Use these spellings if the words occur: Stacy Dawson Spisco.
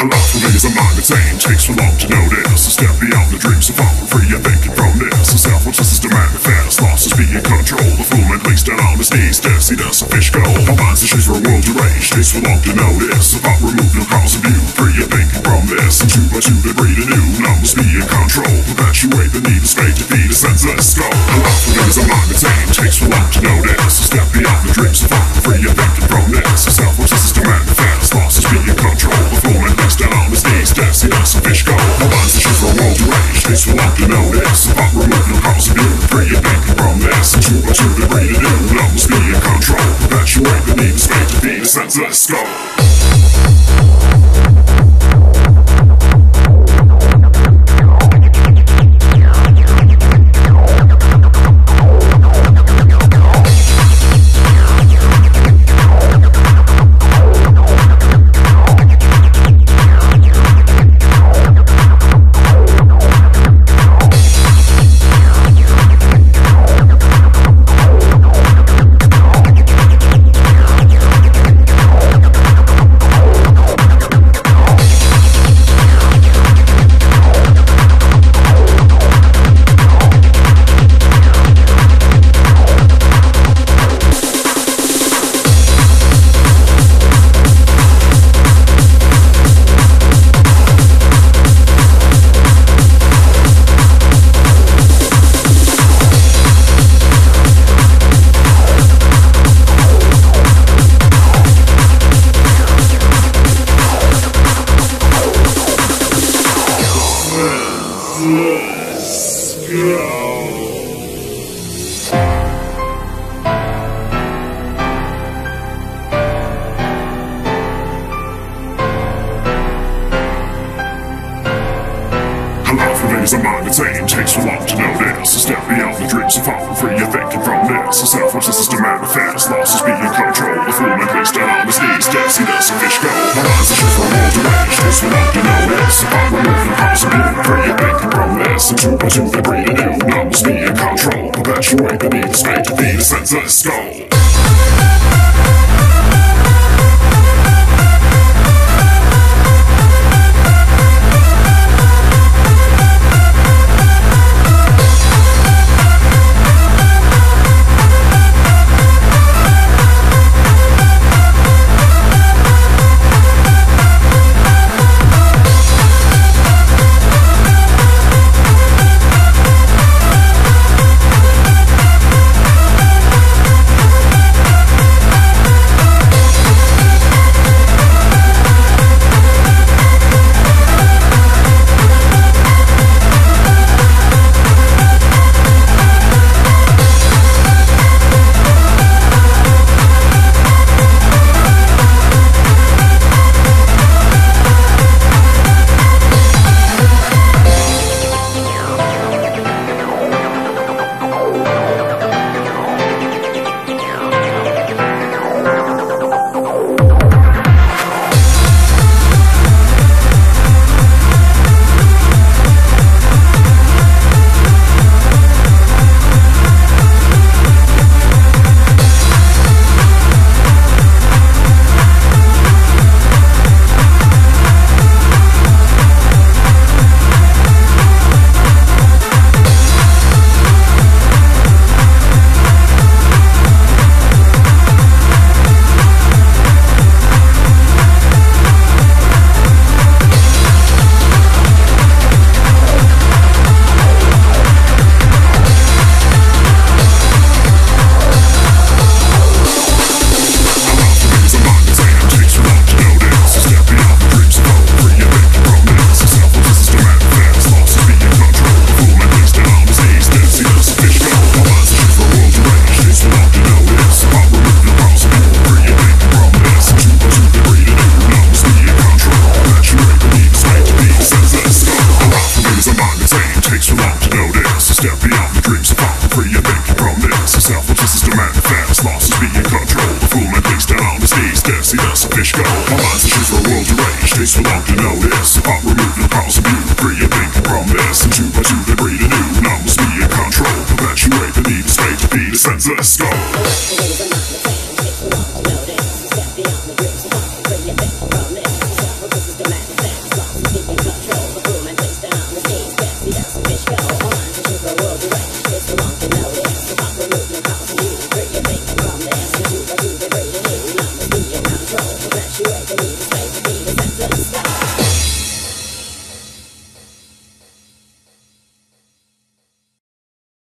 I lost for me is a mind that's sane. Takes for long to notice. A step beyond the dreams of falling free. I'm thinking from this. The selflessness is demanding fast. Loss is being controlled. The fool man placed down on his knees. Stacy Dawson Spisco. My mind's issues were a world deranged. Takes for long to notice. A thought removed and cause of you. Free I'm thinking from this. And two by two they breed anew. Numbers being controlled. Perpetuate the need of space to feed a senseless skull. I lost for me is a mind that's sane. Takes for long to notice. A step beyond the dreams of falling free. I'm thinking from this. The selflessness is demanding fast. Loss is being controlled. The fool man down on his knees, Stacy Dawson Spisco. My mind's issues for a world deranged. Takes for long to notice. A thought removed and cause of you. Free and thinking from this. And two by two they breed anew. Numbers be in control. Perpetuate the need of space to feed a senseless skull. A mind that's aim takes for long to notice. A step beyond the dreams of falling free. You're thinking from this. A selflessness is to manifest. Loss is being controlled. The fool man placed down on his knees. Stacy Dawson Spisco. My mind's issues for a world deranged. Takes for long to notice. A thought removed and cause of you. Free and thinking from this. And two by two they breed anew. Numbers be in control. Perpetuate the need of space to feed a senseless skull. Takes for long to notice. A thought removed and cause of you. Free and thinking from this. And two by two they breed anew. Numbers be in control. Perpetuate the need of space to feed a senseless skull.